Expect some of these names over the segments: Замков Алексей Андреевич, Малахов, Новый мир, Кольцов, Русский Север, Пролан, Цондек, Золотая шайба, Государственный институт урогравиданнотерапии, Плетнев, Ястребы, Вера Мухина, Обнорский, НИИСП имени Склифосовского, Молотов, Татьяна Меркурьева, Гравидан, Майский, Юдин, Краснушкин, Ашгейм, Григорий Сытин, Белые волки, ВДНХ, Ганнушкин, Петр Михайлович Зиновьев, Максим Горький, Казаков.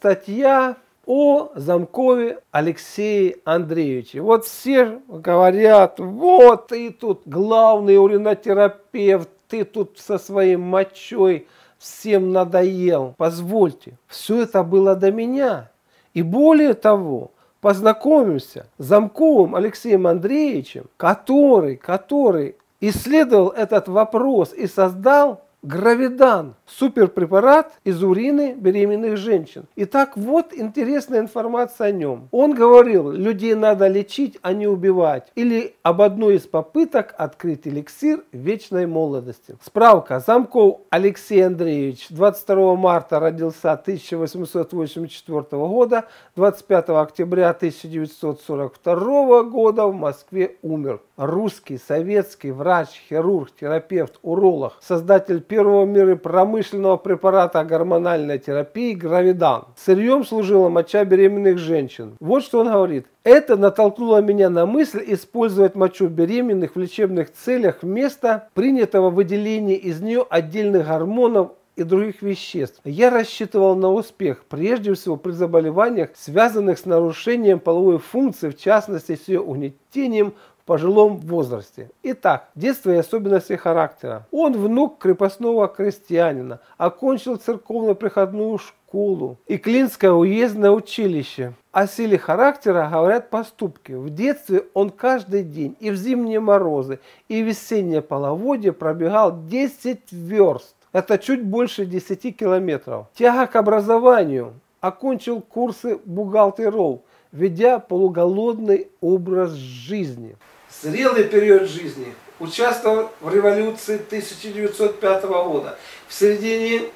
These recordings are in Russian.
статья о Замкове Алексее Андреевиче. Вот все говорят, вот ты тут главный уринотерапевт, ты тут со своей мочой всем надоел. Позвольте, все это было до меня. И более того, познакомимся с Замковым Алексеем Андреевичем, который исследовал этот вопрос и создал Гравидан – суперпрепарат из урины беременных женщин. Итак, вот интересная информация о нем. Он говорил, людей надо лечить, а не убивать. Или об одной из попыток открыть эликсир вечной молодости. Справка. Замков Алексей Андреевич 22 марта родился 1884 года, 25 октября 1942 года в Москве умер. Русский, советский врач, хирург, терапевт, уролог, создатель первого миропромышленного препарата гормональной терапии Гравидан. Сырьем служила моча беременных женщин. Вот что он говорит. Это натолкнуло меня на мысль использовать мочу беременных в лечебных целях вместо принятого выделения из нее отдельных гормонов и других веществ. Я рассчитывал на успех, прежде всего при заболеваниях, связанных с нарушением половой функции, в частности с ее угнетением в пожилом возрасте. Итак, детство и особенности характера. Он внук крепостного крестьянина, окончил церковно-приходную школу и Клинское уездное училище. О силе характера говорят поступки. В детстве он каждый день и в зимние морозы, и в весеннее половодье пробегал 10 верст. Это чуть больше 10 километров. Тяга к образованию. Окончил курсы бухгалтеров, ведя полуголодный образ жизни. Зрелый период жизни. Участвовал в революции 1905 года. В середине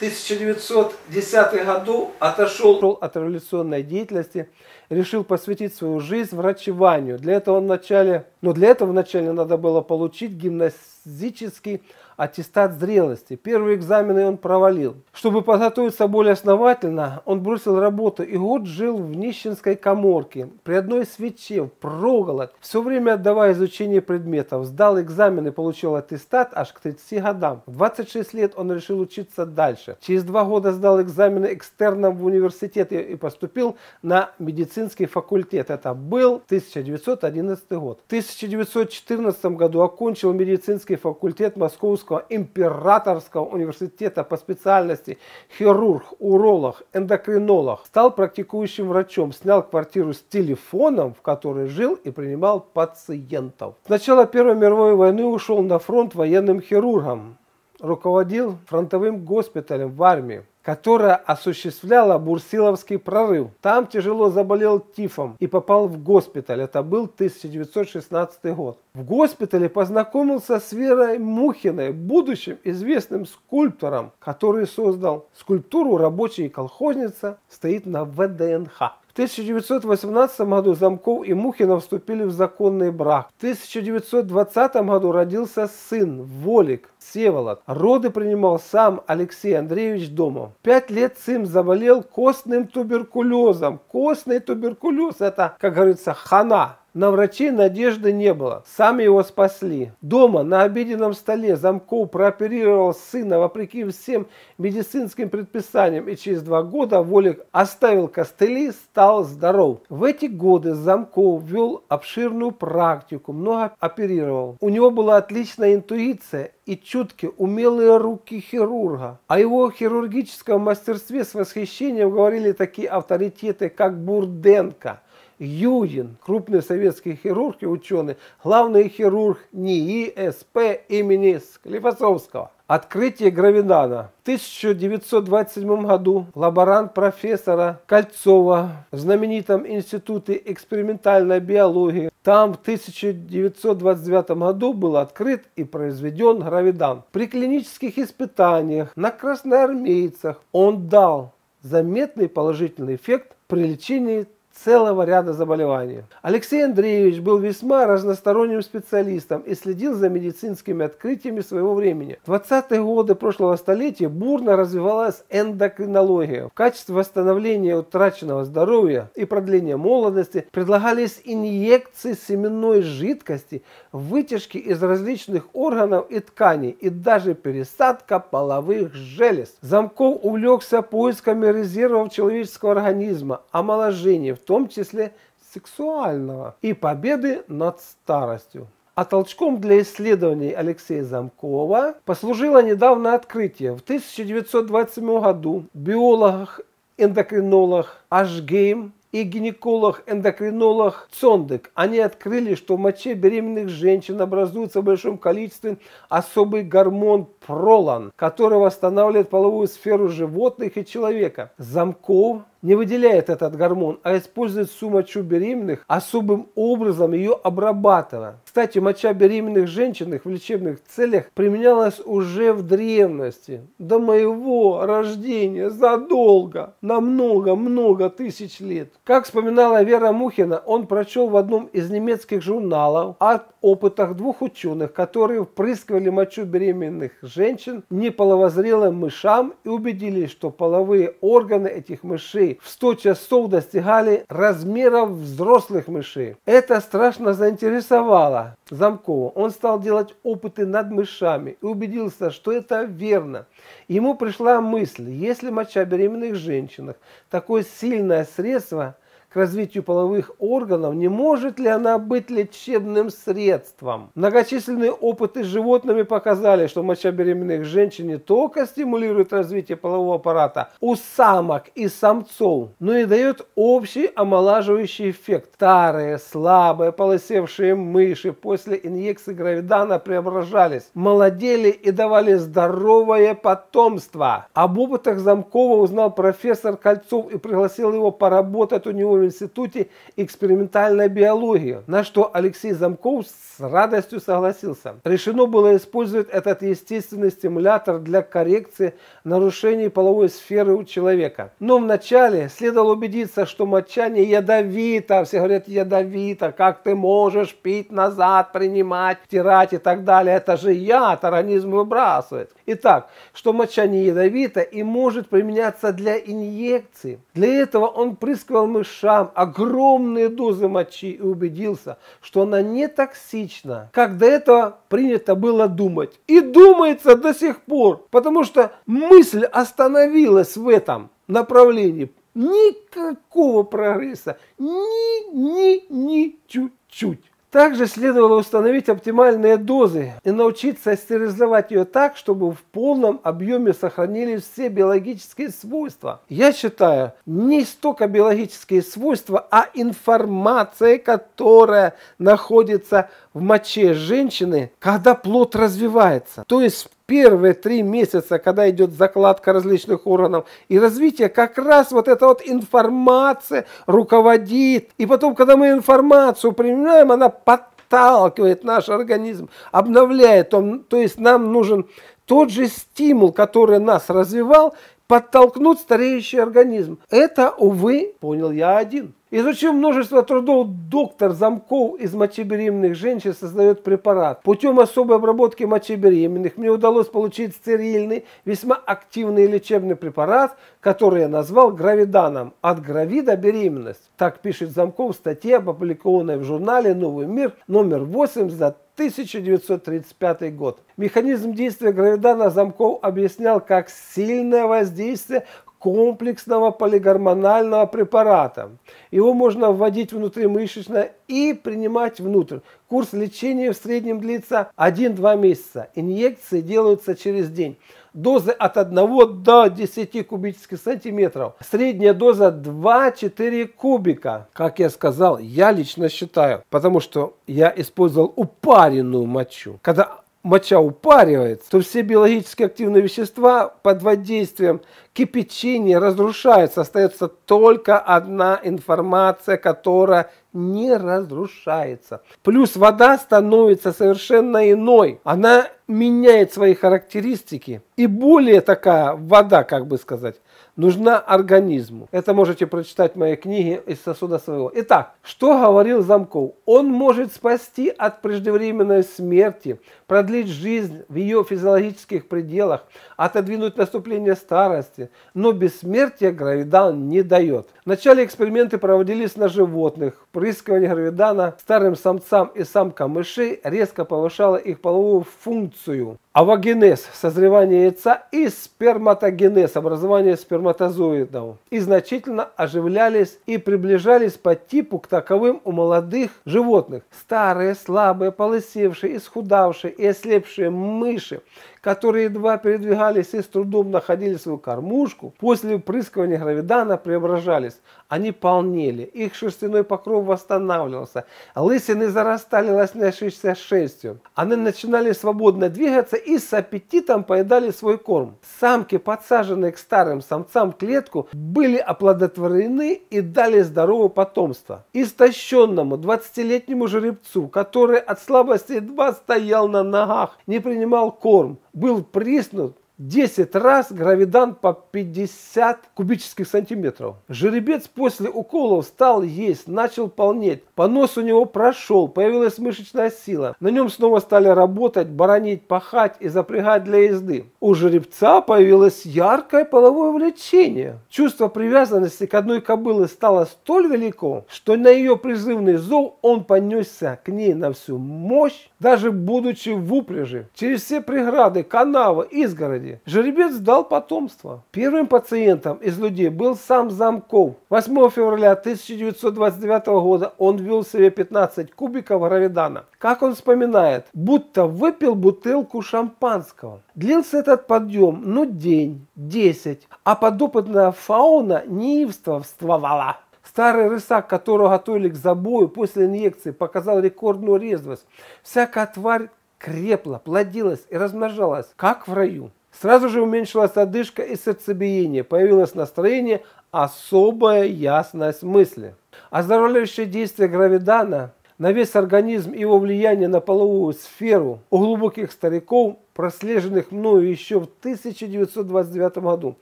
1910-х годов отошел от революционной деятельности, решил посвятить свою жизнь врачеванию. Для этого вначале надо было получить гимназический аттестат зрелости. Первые экзамены он провалил. Чтобы подготовиться более основательно, он бросил работу и год жил в нищенской каморке, при одной свече, впроголодь, все время отдавая изучение предметов. Сдал экзамен и получил аттестат аж к 30 годам. В 26 лет он решил учиться дальше. Через 2 года сдал экзамены экстерном в университет и поступил на медицинский факультет. Это был 1911 год. В 1914 году окончил медицинский факультет Московского императорского университета по специальности хирург, уролог, эндокринолог. Стал практикующим врачом, снял квартиру с телефоном, в которой жил и принимал пациентов. С начала Первой мировой войны ушел на фронт военным хирургом. Руководил фронтовым госпиталем в армии, которая осуществляла Бурсиловский прорыв. Там тяжело заболел тифом и попал в госпиталь. Это был 1916 год. В госпитале познакомился с Верой Мухиной, будущим известным скульптором, который создал скульптуру «Рабочая и колхозница стоит на ВДНХ». В 1918 году Замков и Мухина вступили в законный брак. В 1920 году родился сын Волик, Всеволод. Роды принимал сам Алексей Андреевич дома. 5 лет сын заболел костным туберкулезом. Костный туберкулез – это, как говорится, хана. На врачей надежды не было. Сами его спасли. Дома на обеденном столе Замков прооперировал сына вопреки всем медицинским предписаниям. И через 2 года Волик оставил костыли, стал здоров. В эти годы Замков вел обширную практику, много оперировал. У него была отличная интуиция и чуткие, умелые руки хирурга. О его хирургическом мастерстве с восхищением говорили такие авторитеты, как Бурденко, Юдин, крупный советский хирург и ученый, главный хирург НИИСП имени Склифосовского. Открытие Гравидана. В 1927 году лаборант профессора Кольцова в знаменитом Институте экспериментальной биологии. Там в 1929 году был открыт и произведен Гравидан. При клинических испытаниях на красноармейцах он дал заметный положительный эффект при лечении целого ряда заболеваний. Алексей Андреевич был весьма разносторонним специалистом и следил за медицинскими открытиями своего времени. В 20-е годы прошлого столетия бурно развивалась эндокринология. В качестве восстановления утраченного здоровья и продления молодости предлагались инъекции семенной жидкости, вытяжки из различных органов и тканей и даже пересадка половых желез. Замков увлекся поисками резервов человеческого организма, омоложения, в том числе сексуального, и победы над старостью. А толчком для исследований Алексея Замкова послужило недавно открытие. В 1927 году биолог-эндокринолог Ашгейм и гинеколог-эндокринолог Цондек, они открыли, что в моче беременных женщин образуется в большом количестве особый гормон пролан, который восстанавливает половую сферу животных и человека. Замков не выделяет этот гормон, а использует всю мочу беременных, особым образом ее обрабатывая. Кстати, моча беременных женщин в лечебных целях применялась уже в древности, до моего рождения, задолго, на много-много тысяч лет. Как вспоминала Вера Мухина, он прочел в одном из немецких журналов о опытах двух ученых, которые впрыскивали мочу беременных женщин неполовозрелым мышам и убедились, что половые органы этих мышей в 100 часов достигали размеров взрослых мышей. Это страшно заинтересовало Замкова. Он стал делать опыты над мышами и убедился, что это верно. Ему пришла мысль, если моча беременных женщин такое сильное средство к развитию половых органов, не может ли она быть лечебным средством? Многочисленные опыты с животными показали, что моча беременных женщин не только стимулирует развитие полового аппарата у самок и самцов, но и дает общий омолаживающий эффект. Старые, слабые, полысевшие мыши после инъекции гравидана преображались, молодели и давали здоровое потомство. Об опытах Замкова узнал профессор Кольцов и пригласил его поработать у него в Институте экспериментальной биологии, на что Алексей Замков с радостью согласился. Решено было использовать этот естественный стимулятор для коррекции нарушений половой сферы у человека. Но вначале следовало убедиться, что моча не ядовита. Все говорят, ядовита, как ты можешь пить назад, принимать, втирать и так далее. Это же яд, организм выбрасывает. Итак, что моча не ядовита и может применяться для инъекций. Для этого он впрыскивал мышам огромные дозы мочи и убедился, что она не токсична, как до этого принято было думать. И думается до сих пор, потому что мысль остановилась в этом направлении. Никакого прогресса, ни чуть-чуть. Также следовало установить оптимальные дозы и научиться стерилизовать ее так, чтобы в полном объеме сохранились все биологические свойства. Я считаю, не столько биологические свойства, а информация, которая находится в моче женщины, когда плод развивается. То есть первые 3 месяца, когда идет закладка различных органов и развитие, как раз вот эта вот информация руководит. И потом, когда мы информацию применяем, она подталкивает наш организм, обновляет. То есть нам нужен тот же стимул, который нас развивал, подтолкнуть стареющий организм. Это, увы, понял я один. Изучив множество трудов, доктор Замков из мочи беременных женщин создает препарат. Путем особой обработки мочи беременных мне удалось получить стерильный, весьма активный лечебный препарат, который я назвал гравиданом. От гравида беременность. Так пишет Замков в статье, опубликованной в журнале «Новый мир» номер 8 за 1935 год. Механизм действия гравидана Замков объяснял как сильное воздействие комплексного полигормонального препарата. Его можно вводить внутримышечно и принимать внутрь. Курс лечения в среднем длится 1-2 месяца. Инъекции делаются через день. Дозы от 1 до 10 кубических сантиметров. Средняя доза 2-4 кубика. Как я сказал, я лично считаю, потому что я использовал упаренную мочу. Когда моча упаривается, то все биологически активные вещества под воздействием кипячения разрушаются. Остается только одна информация, которая не разрушается. Плюс вода становится совершенно иной. Она меняет свои характеристики, и более такая вода, как бы сказать, нужна организму. Это можете прочитать в моей книге «Из сосуда своего». Итак, что говорил Замков? Он может спасти от преждевременной смерти, продлить жизнь в ее физиологических пределах, отодвинуть наступление старости, но бессмертие гравидан не дает. Вначале эксперименты проводились на животных. Впрыскивание гравидана старым самцам и самкам мышей резко повышало их половую функцию. Овогенез – созревание яйца и сперматогенез – образование сперматозоидов. И значительно оживлялись и приближались по типу к таковым у молодых животных. Старые, слабые, полысевшие, исхудавшие и ослепшие мыши, которые едва передвигались и с трудом находили свою кормушку, после впрыскивания гравидана преображались. Они полнели, их шерстяной покров восстанавливался, лысины зарастали лоснящейся шерстью. Они начинали свободно двигаться и с аппетитом поедали свой корм. Самки, подсаженные к старым самцам в клетку, были оплодотворены и дали здоровое потомство. Истощенному 20-летнему жеребцу, который от слабости едва стоял на ногах, не принимал корм, был приснут 10 раз гравидан по 50 кубических сантиметров. Жеребец после уколов стал есть, начал полнеть. Понос у него прошел, появилась мышечная сила. На нем снова стали работать, баранить, пахать и запрягать для езды. У жеребца появилось яркое половое влечение. Чувство привязанности к одной кобыле стало столь велико, что на ее призывный зов он понесся к ней на всю мощь, даже будучи в упряжи. Через все преграды, канавы, изгороди, жеребец дал потомство. Первым пациентом из людей был сам Замков. 8 февраля 1929 года он ввел себе 15 кубиков гравидана. Как он вспоминает, будто выпил бутылку шампанского. Длился этот подъем, ну, день, 10, а подопытная фауна неистовствовала. Старый рысак, которого готовили к забою после инъекции, показал рекордную резвость. Всякая тварь крепла, плодилась и размножалась, как в раю. Сразу же уменьшилась одышка и сердцебиение, появилось настроение, особая ясность мысли. Оздоравливающее действие гравидана на весь организм и его влияние на половую сферу у глубоких стариков, прослеженных мною еще в 1929 году,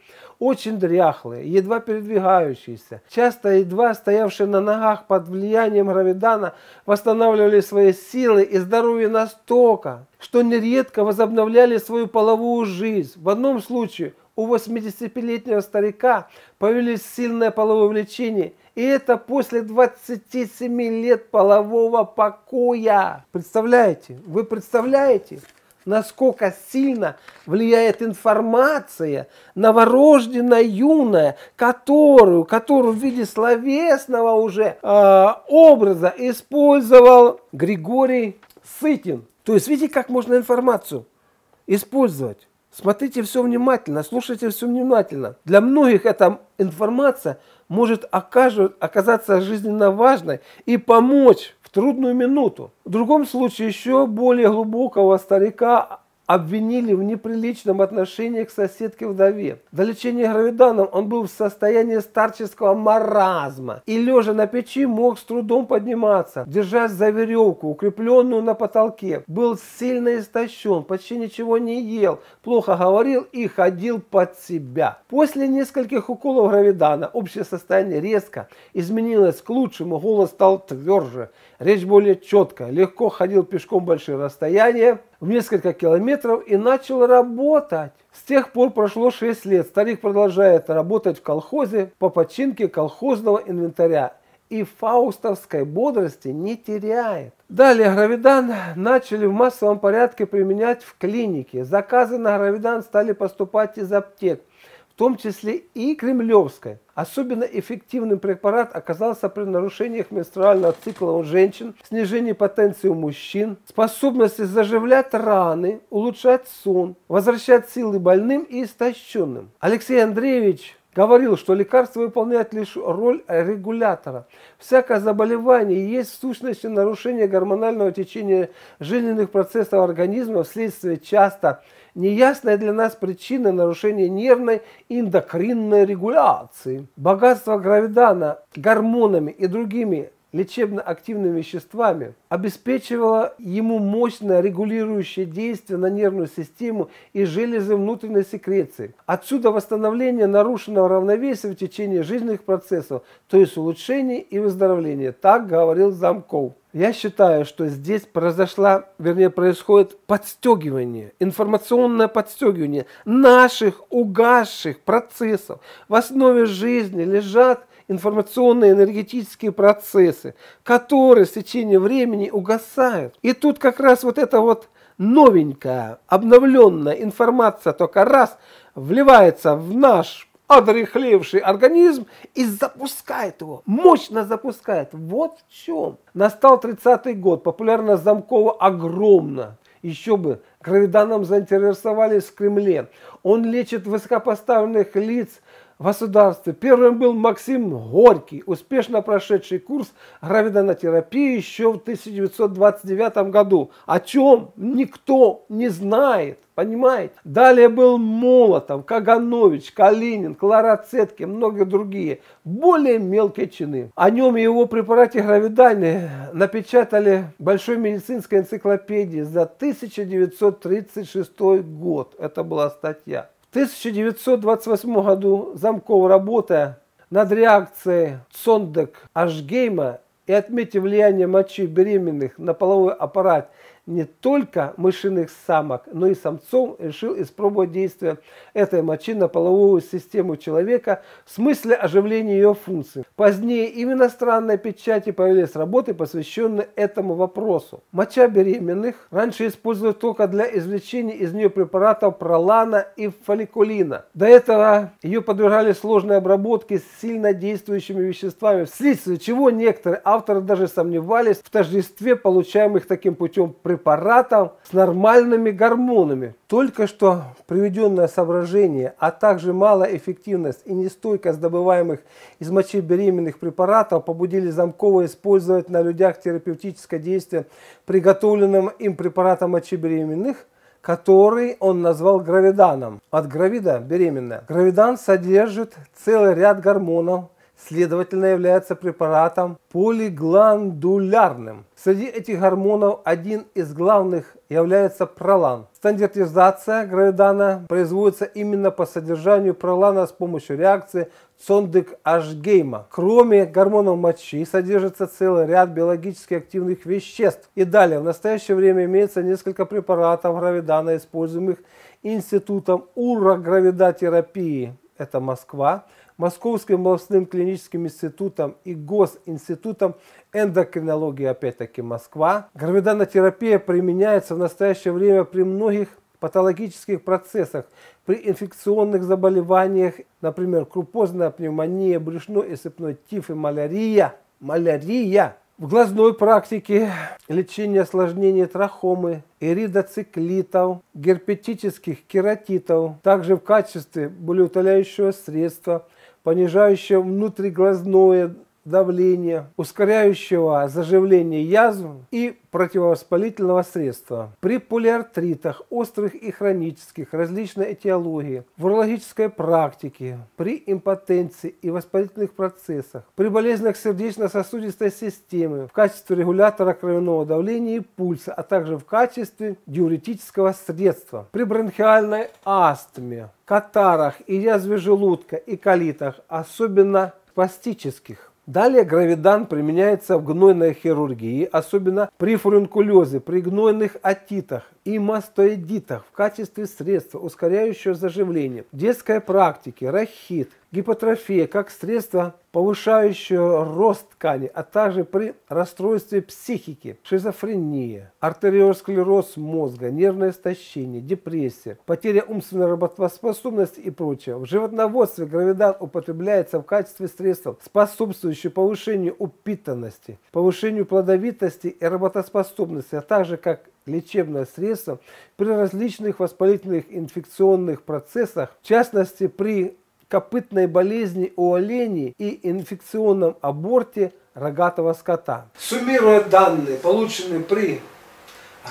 очень дряхлые, едва передвигающиеся, часто едва стоявшие на ногах под влиянием гравидана, восстанавливали свои силы и здоровье настолько, что нередко возобновляли свою половую жизнь. В одном случае у 85-летнего старика появилось сильное половое влечение, и это после 27 лет полового покоя. Представляете? Вы представляете, насколько сильно влияет информация новорожденная, юная, которую в виде словесного уже образа использовал Григорий Сытин. То есть видите, как можно информацию использовать. Смотрите все внимательно, слушайте все внимательно. Для многих эта информация может оказаться жизненно важной и помочь в трудную минуту. В другом случае еще более глубокого старика обвинили в неприличном отношении к соседке-вдове. До лечения гравиданом он был в состоянии старческого маразма и, лежа на печи, мог с трудом подниматься, держась за веревку, укрепленную на потолке. Был сильно истощен, почти ничего не ел, плохо говорил и ходил под себя. После нескольких уколов гравидана общее состояние резко изменилось к лучшему, голос стал тверже, речь более четкая, легко ходил пешком большие расстояния, в несколько километров, и начал работать. С тех пор прошло 6 лет. Старик продолжает работать в колхозе по починке колхозного инвентаря и фаустовской бодрости не теряет. Далее гравидан начали в массовом порядке применять в клинике. Заказы на гравидан стали поступать из аптек, в том числе и кремлевской. Особенно эффективным препарат оказался при нарушениях менструального цикла у женщин, снижении потенции у мужчин, способности заживлять раны, улучшать сон, возвращать силы больным и истощенным. Алексей Андреевич говорил, что лекарство выполняет лишь роль регулятора. Всякое заболевание есть в сущности нарушение гормонального течения жизненных процессов организма вследствие часто неясная для нас причина нарушения нервной и эндокринной регуляции. Богатство гравидана гормонами и другими лечебно-активными веществами, обеспечивала ему мощное регулирующее действие на нервную систему и железы внутренней секреции. Отсюда восстановление нарушенного равновесия в течение жизненных процессов, то есть улучшение и выздоровление. Так говорил Замков. Я считаю, что здесь происходит подстегивание, информационное подстегивание наших угасших процессов. В основе жизни лежат информационные энергетические процессы, которые с течением времени угасают. И тут как раз вот эта вот новенькая, обновленная информация только раз вливается в наш одряхлевший организм и запускает его, мощно запускает. Вот в чем. Настал 30-й год, популярность Замкова огромна. Еще бы, Гравиданом заинтересовались в Кремле. Он лечит высокопоставленных лиц в государстве. Первым был Максим Горький, успешно прошедший курс гравиданотерапии еще в 1929 году, о чем никто не знает, понимаете? Далее был Молотов, Каганович, Калинин, Клароцетки, многие другие, более мелкие чины. О нем и его препарате гравидане напечатали в Большой медицинской энциклопедии за 1936 год. Это была статья. В 1928 году Замков, работая над реакцией Цондек Ашгейма и отметив влияние мочи беременных на половой аппарат не только мышиных самок, но и самцов, решил испробовать действие этой мочи на половую систему человека в смысле оживления ее функций. Позднее и в иностранной печати появились работы, посвященные этому вопросу. Моча беременных раньше использовалась только для извлечения из нее препаратов пролана и фолликулина. До этого ее подвергали сложной обработке с сильно действующими веществами, вследствие чего некоторые авторы даже сомневались в тождестве получаемых таким путем препаратов с нормальными гормонами. Только что приведенное соображение, а также малоэффективность и нестойкость добываемых из мочи беременных препаратов побудили Замкова использовать на людях терапевтическое действие приготовленным им препаратом мочи беременных, который он назвал гравиданом. От гравида беременная. Гравидан содержит целый ряд гормонов, следовательно, является препаратом полигландулярным. Среди этих гормонов один из главных является пролан. Стандартизация гравидана производится именно по содержанию пролана с помощью реакции Цондек-Ашгейма. Кроме гормонов мочи содержится целый ряд биологически активных веществ. И далее, в настоящее время имеется несколько препаратов гравидана, используемых Институтом урогравиданнотерапии. Это Москва, Московским областным клиническим институтом и Госинститутом эндокринологии, опять-таки Москва. Гравиданотерапия применяется в настоящее время при многих патологических процессах, при инфекционных заболеваниях, например, крупозная пневмония, брюшной и сыпной тиф и малярия. В глазной практике лечение осложнений трахомы, эридоциклитов, герпетических кератитов, также в качестве болеутоляющего средства, понижающего внутриглазное давления, ускоряющего заживление язв и противовоспалительного средства. При полиартритах, острых и хронических, различной этиологии, в урологической практике, при импотенции и воспалительных процессах, при болезнях сердечно-сосудистой системы, в качестве регулятора кровяного давления и пульса, а также в качестве диуретического средства, при бронхиальной астме, катарах и язве желудка и колитах, особенно спастических. Далее гравидан применяется в гнойной хирургии, особенно при фурункулезе, при гнойных отитах и мастоидитах в качестве средства, ускоряющего заживление. В детской практике рахит, гипотрофия как средство, повышающее рост ткани, а также при расстройстве психики, шизофрения, артериосклероз мозга, нервное истощение, депрессия, потеря умственной работоспособности и прочее. В животноводстве гравидан употребляется в качестве средства, способствующего повышению упитанности, повышению плодовитости и работоспособности, а также как лечебное средство при различных воспалительных инфекционных процессах, в частности при копытной болезни у оленей и инфекционном аборте рогатого скота. Суммируя данные, полученные при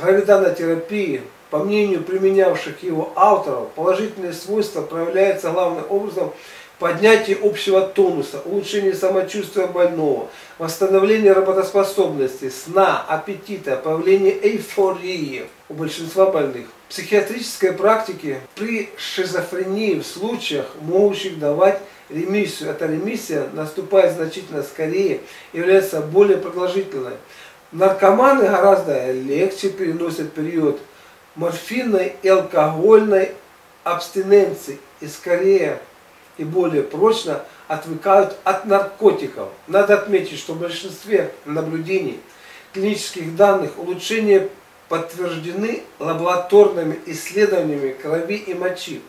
гравиданотерапии, по мнению применявших его авторов, положительные свойства проявляются главным образом поднятие общего тонуса, улучшение самочувствия больного, восстановление работоспособности, сна, аппетита, появление эйфории у большинства больных. Психиатрические практики при шизофрении в случаях, могущих давать ремиссию. Эта ремиссия наступает значительно скорее, является более продолжительной. Наркоманы гораздо легче переносят период морфинной и алкогольной абстиненции и скорее и более прочно отвыкают от наркотиков. Надо отметить, что в большинстве наблюдений клинических данных улучшения подтверждены лабораторными исследованиями крови и мочи.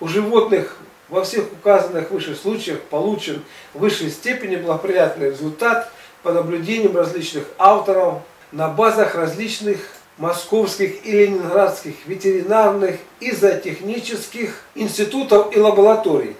У животных во всех указанных выше случаях получен в высшей степени благоприятный результат по наблюдениям различных авторов на базах различных московских и ленинградских ветеринарных и зоотехнических институтов и лабораторий.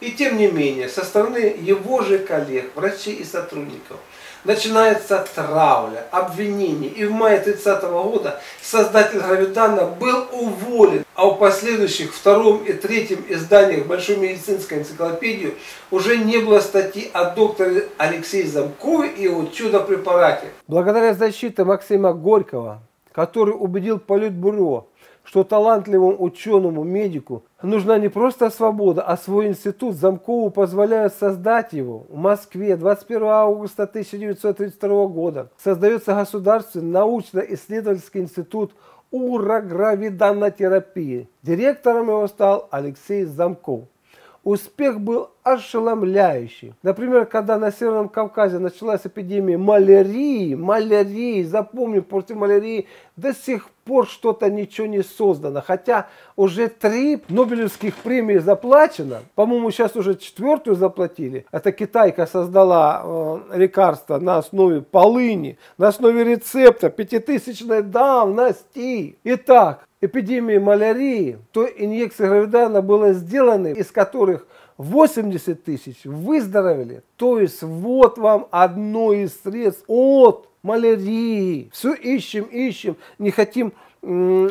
И тем не менее, со стороны его же коллег, врачей и сотрудников, начинается травля, обвинение. И в мае 30 года создатель Гравидана был уволен, а в последующих втором и третьем изданиях Большой медицинской энциклопедии уже не было статьи о докторе Алексее Замкове и его чудо-препарате. Благодаря защите Максима Горького, который убедил Политбюро, что талантливому ученому-медику нужна не просто свобода, а свой институт, Замкову позволяют создать его. В Москве 21 августа 1932 года создается Государственный научно-исследовательский институт урогравиданнотерапии. Директором его стал Алексей Замков. Успех был ошеломляющий. Например, когда на Северном Кавказе началась эпидемия малярии, запомним, против малярии до сих пор что-то ничего не создано. Хотя уже 3 Нобелевских премии заплачено, по-моему, сейчас уже 4-ю заплатили. Это китайка создала лекарство на основе полыни, на основе рецепта 5000-й давности. Итак, эпидемии малярии, то инъекции гравидана было сделано, из которых 80 000 выздоровели. То есть вот вам одно из средств от малярии. Все ищем, не хотим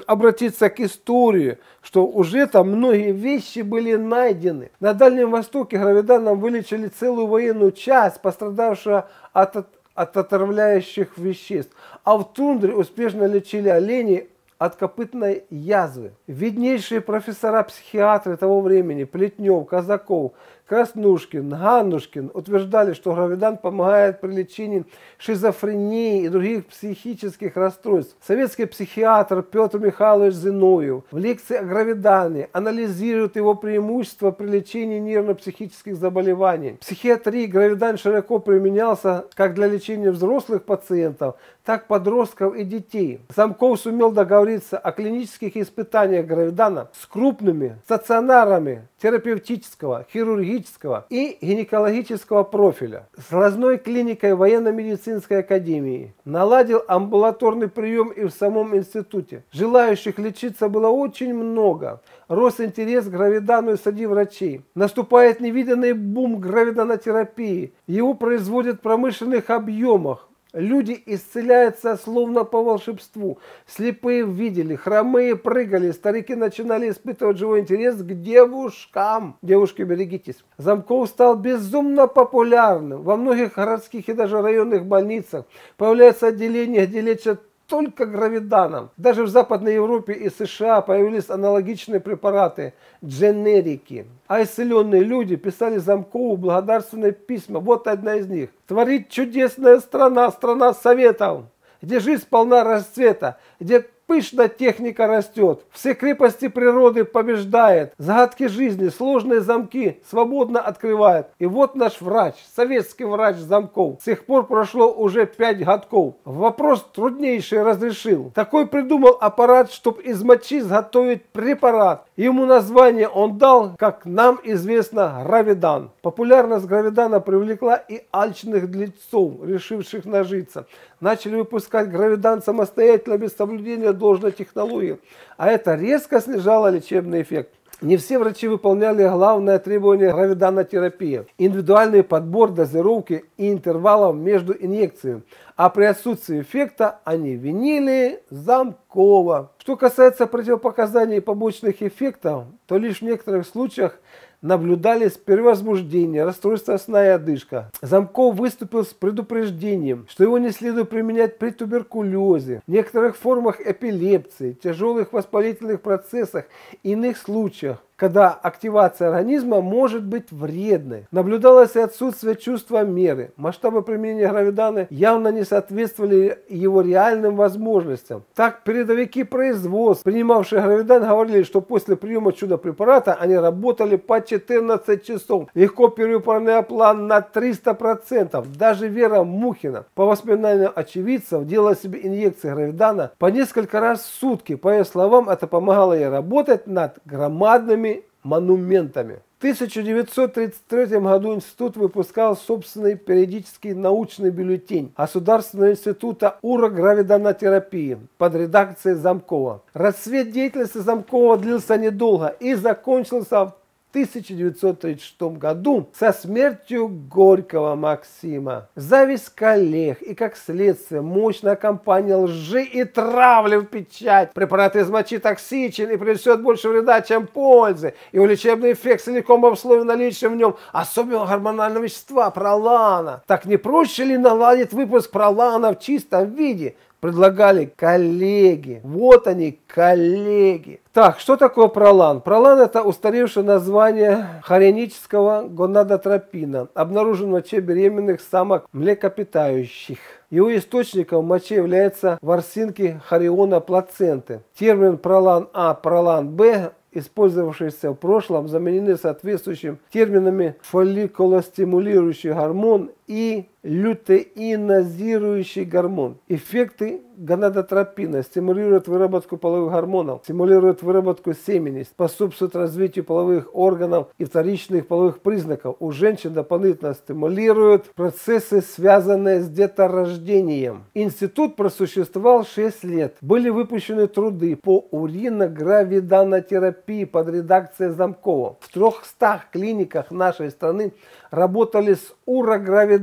обратиться к истории, что уже там многие вещи были найдены. На Дальнем Востоке гравиданом вылечили целую военную часть, пострадавшую от отравляющих веществ. А в тундре успешно лечили оленей от копытной язвы. Виднейшие профессора-психиатры того времени Плетнев, Казаков, Краснушкин, Ганнушкин утверждали, что гравидан помогает при лечении шизофрении и других психических расстройств. Советский психиатр Петр Михайлович Зиновьев в лекции о гравидане анализирует его преимущества при лечении нервно-психических заболеваний. В психиатрии гравидан широко применялся как для лечения взрослых пациентов, так подростков и детей. Замков сумел договориться о клинических испытаниях гравидана с крупными стационарами терапевтического, хирургического и гинекологического профиля, с глазной клиникой военно-медицинской академии. Наладил амбулаторный прием и в самом институте. Желающих лечиться было очень много. Рос интерес к гравидану и среди врачей. Наступает невиданный бум гравиданотерапии. Его производят в промышленных объемах. Люди исцеляются словно по волшебству. Слепые видели, хромые прыгали, старики начинали испытывать живой интерес к девушкам. Девушки, берегитесь. Замков стал безумно популярным. Во многих городских и даже районных больницах появляются отделения, где лечат только гравиданом. Даже в Западной Европе и США появились аналогичные препараты, дженерики. А исцеленные люди писали Замкову благодарственные письма. Вот одна из них. «Творит чудесная страна, страна советов, где жизнь полна расцвета, где пышно техника растет, все крепости природы побеждает, загадки жизни, сложные замки свободно открывает. И вот наш врач, советский врач Замков. С тех пор прошло уже 5 годков. Вопрос труднейший разрешил. Такой придумал аппарат, чтобы из мочи изготовить препарат. Ему название он дал, как нам известно, гравидан». Популярность гравидана привлекла и алчных дельцов, решивших нажиться. Начали выпускать гравидан самостоятельно, без соблюдения должной технологии, а это резко снижало лечебный эффект. Не все врачи выполняли главное требование гравиданотерапии – индивидуальный подбор дозировки и интервалов между инъекциями, а при отсутствии эффекта они винили Замкова. Что касается противопоказаний и побочных эффектов, то лишь в некоторых случаях наблюдались перевозбуждение, расстройство сна и одышка. Замков выступил с предупреждением, что его не следует применять при туберкулезе, некоторых формах эпилепсии, тяжелых воспалительных процессах и иных случаях, когда активация организма может быть вредной. Наблюдалось и отсутствие чувства меры. Масштабы применения гравидана явно не соответствовали его реальным возможностям. Так, передовики производств, принимавшие гравидан, говорили, что после приема чудо-препарата они работали по 14 часов. Легко перевыполняя план на 300%. Даже Вера Мухина, по воспоминаниям очевидцев, делала себе инъекции гравидана по несколько раз в сутки. По ее словам, это помогало ей работать над громадными монументами. В 1933 году институт выпускал собственный периодический научный бюллетень Государственного института урогравиданнотерапии под редакцией Замкова. Расцвет деятельности Замкова длился недолго и закончился в 1936 году со смертью Горького Максима. Зависть коллег и, как следствие, мощная кампания лжи и травли в печать. Препарат из мочи токсичен и принесет больше вреда, чем пользы. Его лечебный эффект целиком обусловлен наличием в нем особенного гормонального вещества пролана. Так не проще ли наладить выпуск пролана в чистом виде? Предлагали коллеги. Вот они, коллеги. Так, что такое пролан? Пролан – это устаревшее название хоренического гонадотропина, обнаруженного в моче беременных самок млекопитающих. Его источником в моче являются ворсинки хориона плаценты. Термин пролан А, пролан Б, использовавшиеся в прошлом, заменены соответствующими терминами фолликулостимулирующий гормон и лютеинизирующий гормон. Эффекты гонадотропина стимулируют выработку половых гормонов, стимулируют выработку семени, способствуют развитию половых органов и вторичных половых признаков. У женщин дополнительно стимулируют процессы, связанные с деторождением. Институт просуществовал 6 лет. Были выпущены труды по уриногравиданотерапии под редакцией Замкова. В 300 клиниках нашей страны работали с урогравиданом.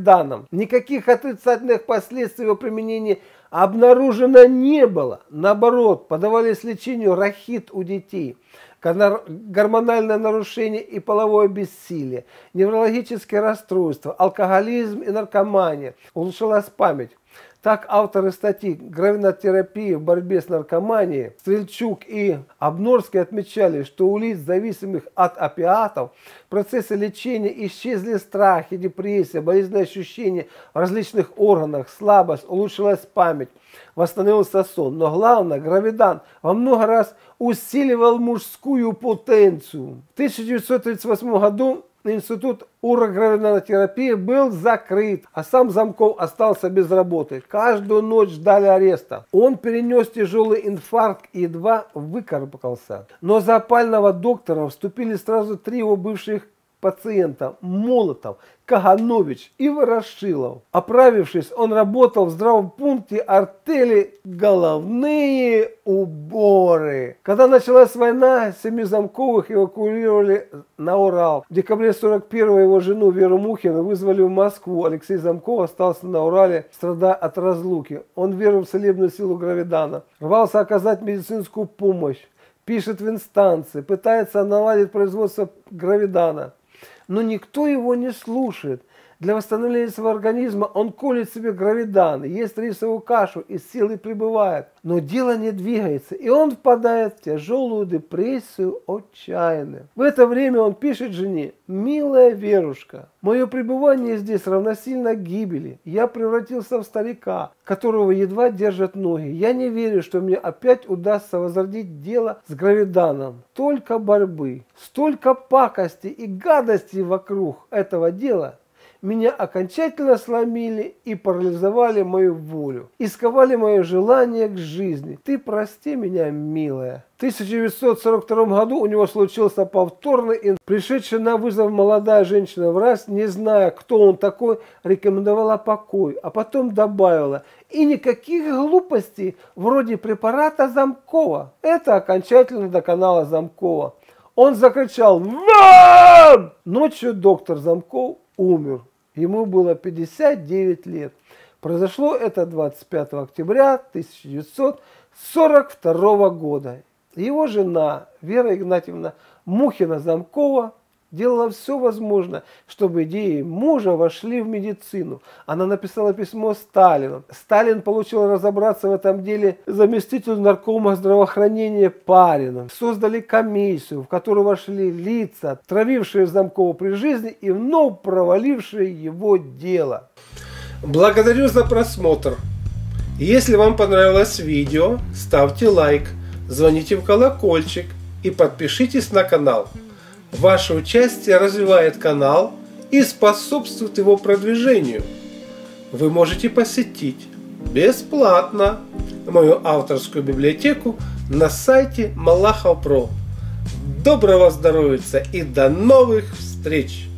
Никаких отрицательных последствий его применения обнаружено не было. Наоборот, подавались лечению рахит у детей, гормональное нарушение и половое бессилие, неврологические расстройства, алкоголизм и наркомания. Улучшилась память. Так, авторы статьи «Гравиданотерапия в борьбе с наркоманией» Стрельчук и Обнорский отмечали, что у лиц, зависимых от опиатов, в процессе лечения исчезли страхи, депрессия, болезненные ощущения в различных органах, слабость, улучшилась память, восстановился сон. Но главное, гравидан во много раз усиливал мужскую потенцию. В 1938 году институт урогравиданотерапии был закрыт, а сам Замков остался без работы. Каждую ночь ждали ареста. Он перенес тяжелый инфаркт и едва выкарабкался. Но за опального доктора вступили сразу 3 его бывших пациента – Молотов, Каганович и Ворошилов. Оправившись, он работал в здравпункте артели «Головные уборы». Когда началась война, семью Замковых эвакуировали на Урал. В декабре 1941-го его жену Веру Мухину вызвали в Москву. Алексей Замков остался на Урале, страдая от разлуки. Он верил в целебную силу гравидана, рвался оказать медицинскую помощь, пишет в инстанции, пытается наладить производство гравидана. Но никто его не слушает. Для восстановления своего организма он колет себе гравидан, ест рисовую кашу и силы прибывает. Но дело не двигается, и он впадает в тяжелую депрессию отчаянно. В это время он пишет жене: «Милая Верушка, мое пребывание здесь равносильно гибели. Я превратился в старика, которого едва держат ноги. Я не верю, что мне опять удастся возродить дело с гравиданом. Только борьбы, столько пакости и гадости вокруг этого дела. Меня окончательно сломили и парализовали мою волю, и сковали мое желание к жизни. Ты прости меня, милая». В 1942 году у него случился повторный инфаркт. Пришедшая на вызов молодая женщина-врач, не зная, кто он такой, рекомендовала покой, а потом добавила: «И никаких глупостей вроде препарата Замкова». Это окончательно доконало Замкова. Он закричал: «Ван!» Ночью доктор Замков умер. Ему было 59 лет. Произошло это 25 октября 1942 года. Его жена Вера Игнатьевна Мухина Замкова делала все возможное, чтобы идеи мужа вошли в медицину. Она написала письмо Сталину. Сталин получил разобраться в этом деле заместителю наркома здравоохранения Парина. Создали комиссию, в которую вошли лица, травившие Замкова при жизни и вновь провалившие его дело. Благодарю за просмотр. Если вам понравилось видео, ставьте лайк, звоните в колокольчик и подпишитесь на канал. Ваше участие развивает канал и способствует его продвижению. Вы можете посетить бесплатно мою авторскую библиотеку на сайте Малахов.про. Доброго здоровья и до новых встреч!